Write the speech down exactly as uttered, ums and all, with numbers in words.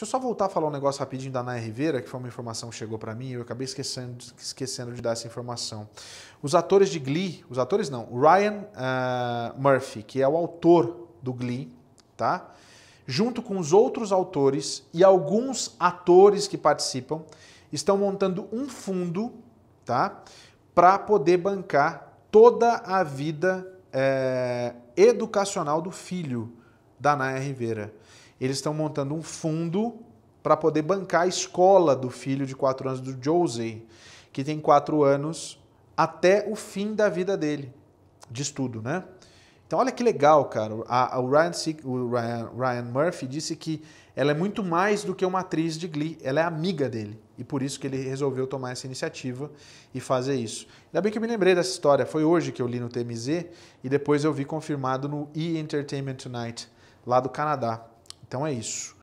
Deixa eu só voltar a falar um negócio rapidinho da Naya Rivera, que foi uma informação que chegou para mim e eu acabei esquecendo, esquecendo de dar essa informação. Os atores de Glee, os atores não, o Ryan uh, Murphy, que é o autor do Glee, tá? Junto com os outros autores e alguns atores que participam, estão montando um fundo, tá? Para poder bancar toda a vida é, educacional do filho da Naya Rivera. Eles estão montando um fundo para poder bancar a escola do filho de quatro anos, do Josey, que tem quatro anos, até o fim da vida dele, de estudo, né? Então, olha que legal, cara. A, a Ryan, o Ryan, Ryan Murphy disse que ela é muito mais do que uma atriz de Glee, ela é amiga dele. E por isso que ele resolveu tomar essa iniciativa e fazer isso. Ainda bem que eu me lembrei dessa história. Foi hoje que eu li no T M Z e depois eu vi confirmado no E! Entertainment Tonight, lá do Canadá. Então é isso.